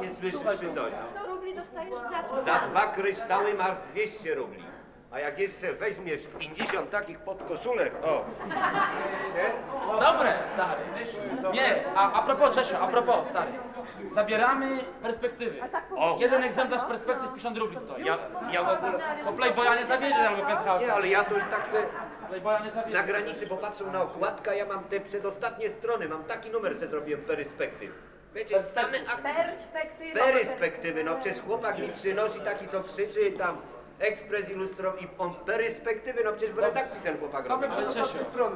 nie słyszysz czy coś. 100 rubli dostajesz za to. Za dwa kryształy masz 200 rubli. A jak jeszcze weźmiesz 50 takich podkoszulek, o! Dobre, stary. Nie, a propos, Czesio, a propos, stary. Zabieramy perspektywy. O. Jeden egzemplarz perspektyw 50 rubli stoi. Ja w ogóle... Bo Playboya nie zawierzę albo Penthouse'a. Nie, ale ja to już tak se... Na granicy popatrzę na okładkę, ja mam te przedostatnie strony, mam taki numer, se zrobiłem perspektyw. Wiecie, same... Perspektywy, no przecież chłopak mi przynosi taki, co krzyczy tam... Ekspres ilustrował i on perspektywy, no przecież w redakcji ten chłopak robił.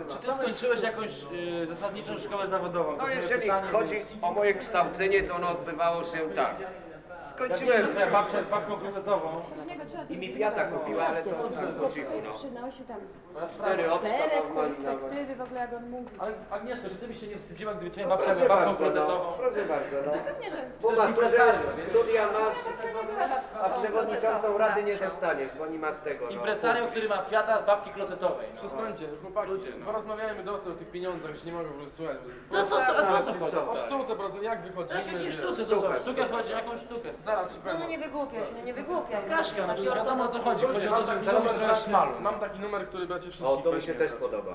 Czy ty skończyłeś jakąś zasadniczą szkołę zawodową? No jeżeli chodzi o moje kształcenie, to ono odbywało się tak. Skończyłem. Twoja babcia jest babką klozetową. I mi Fiata kupiła, ale to po cichu, no. Przynosi tam 4 perspektywy w ogóle, jak on mówi. Ale Agnieszko, czy ty byś się nie wstydziła, gdyby twoja babcia była babką klozetową? Proszę bardzo, no. Pewnie, że... Studia masz, a przewodniczącą rady nie dostaniesz, bo nie masz tego, no. Impresarium, który ma Fiata z babki klozetowej. Przestańcie, chłopaki, porozmawiajmy do nas o tych pieniądzach, już nie mogę w Wenezueli. No co? O sztuce, po jak wychodzimy? Sztukę chodzi, jaką sztukę? Zaraz ci powiem. No nie wygłupiaj, nie wygłupiaj. Kaszka, no przecież wiadomo o co chodzi. Chodzi o to, że zarobić trochę szmalu. Mam taki numer, który bracie wszystkich. O, to mi się też podoba.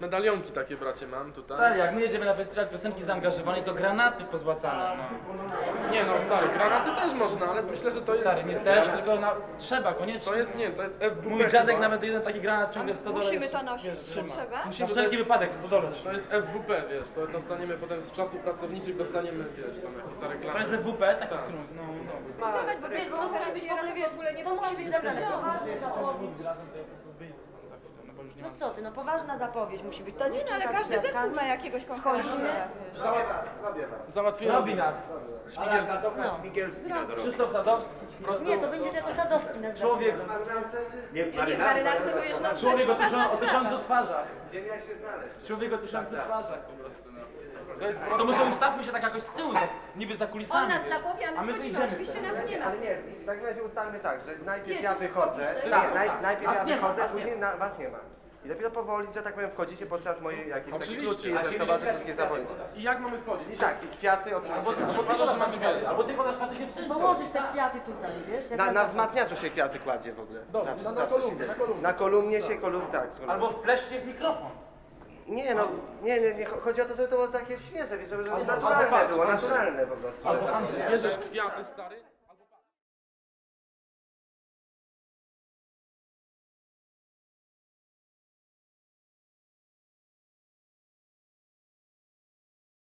Medalionki takie bracie mam tutaj. Stary, jak my jedziemy na festiwal piosenki zaangażowanej, to granaty pozłacane. No. Nie no, stary, granaty też można, ale myślę, że to jest... Stary, nie też, tylko na... trzeba, koniecznie. To jest, nie, to jest FWP. Mój dziadek nawet jeden taki granat ciągle w stodole. Musimy to nosić, trzeba. Na wszelki wypadek w stodole. To jest FWP, wiesz, to dostaniemy potem z czasów pracowniczych, dostaniemy, wiesz, tam jakieś reklamy. Kupę, taki skrót, no, no. Zobacz, bo wiesz, bo on może być w ogóle nie musi być zabrana. No co ty, no poważna zapowiedź musi być. Ta dziewczyna, ale każdy zespół ma jakiegoś konkursera. Załatwiamy. Robi nas. Krzysztof Sadowski. Nie, to będzie tylko Sadowski nas człowiek. Nie, w marynarce to jest nasz człowiek o 1000 twarzach. Gdzie ja się znaleźć? Człowiek o 1000 twarzach po prostu. To może ustawmy się tak jakoś z tyłu, niby za kulisami. On nas zapowie, a my wyjdziemy. Oczywiście nas nie ma. Ale nie, w takim razie ustalmy tak, że najpierw ja wychodzę, później was nie ma. I dopiero powoli, że tak powiem, wchodzicie podczas mojej jakiejś takiej krótkiej towarzyszyskiej zawodnicy. I jak mamy wchodzić? I tak, i kwiaty oczywiście. Czy uważasz, że mamy wiele? Albo ty podasz kwiaty dziewczyny. Bo możesz te kwiaty tutaj, wiesz? Na wzmacniaczu się kwiaty kładzie w ogóle. Dobrze, na kolumnie. Na kolumnie się tak. Albo wpleszcie w mikrofon. Nie no, nie, chodzi o to, żeby to było takie świeże, żeby naturalne było, naturalne po prostu. Albo tam bierzesz kwiaty, stary.